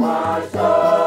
my soul.